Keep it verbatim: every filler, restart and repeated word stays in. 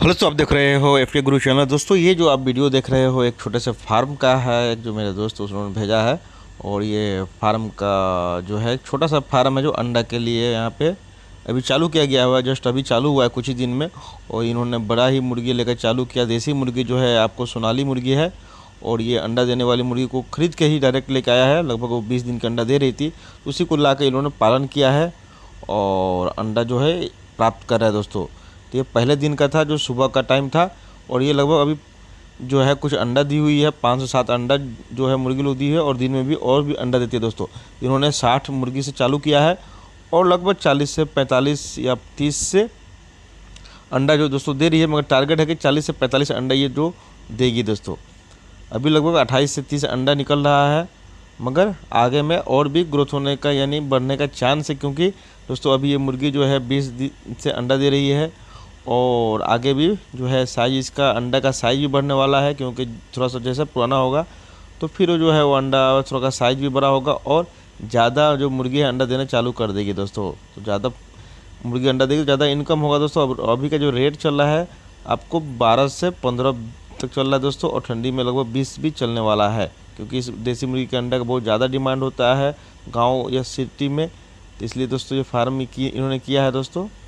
Hello दोस्तों, आप देख रहे हो एफके गुरु चैनल। दोस्तों ये जो आप वीडियो देख रहे हो एक छोटे से फार्म का है जो मेरे दोस्त उन्होंने भेजा है। और ये फार्म का जो है छोटा सा फार्म है जो अंडा के लिए यहाँ पे अभी चालू किया गया हुआ है। जस्ट अभी चालू हुआ है कुछ ही दिन में। और इन्होंने बड़ा ही मुर्गी लेकर चालू किया। देसी मुर्गी जो है आपको सोनाली मुर्गी है। और ये अंडा देने वाली मुर्गी को ख़रीद के ही डायरेक्ट लेके आया है। लगभग वो बीस दिन का अंडा दे रही थी, उसी को ला कर इन्होंने पालन किया है और अंडा जो है प्राप्त कर रहा है। दोस्तों तो ये पहले दिन का था जो सुबह का टाइम था। और ये लगभग अभी जो है कुछ अंडा दी हुई है, पाँच से सात अंडा जो है मुर्गी लोग दी है। और दिन में भी और भी अंडा देती है। दोस्तों इन्होंने साठ मुर्गी से चालू किया है और लगभग चालीस से पैंतालीस या तीस से अंडा जो दोस्तों दे रही है। मगर टारगेट है कि चालीस से पैंतालीस अंडा ये जो देगी। दोस्तों अभी लगभग अट्ठाईस से तीस अंडा निकल रहा है, मगर आगे में और भी ग्रोथ होने का यानी बढ़ने का चांस है। क्योंकि दोस्तों अभी ये मुर्गी जो है बीस दिन से अंडा दे रही है और आगे भी जो है साइज इसका अंडा का साइज़ भी बढ़ने वाला है। क्योंकि थोड़ा सा जैसा पुराना होगा तो फिर जो है वो अंडा थोड़ा का साइज़ भी बड़ा होगा और ज़्यादा जो मुर्गी है अंडा देना चालू कर देगी। दोस्तों तो ज़्यादा मुर्गी अंडा देगी तो ज़्यादा इनकम होगा। दोस्तों अब अभी का जो रेट चल रहा है आपको बारह से पंद्रह तक चल रहा है दोस्तों। और ठंडी में लगभग बीस भी चलने वाला है, क्योंकि इस देसी मुर्गी के अंडा का बहुत ज़्यादा डिमांड होता है गाँव या सिटी में। इसलिए दोस्तों ये फार्म की इन्होंने किया है। दोस्तों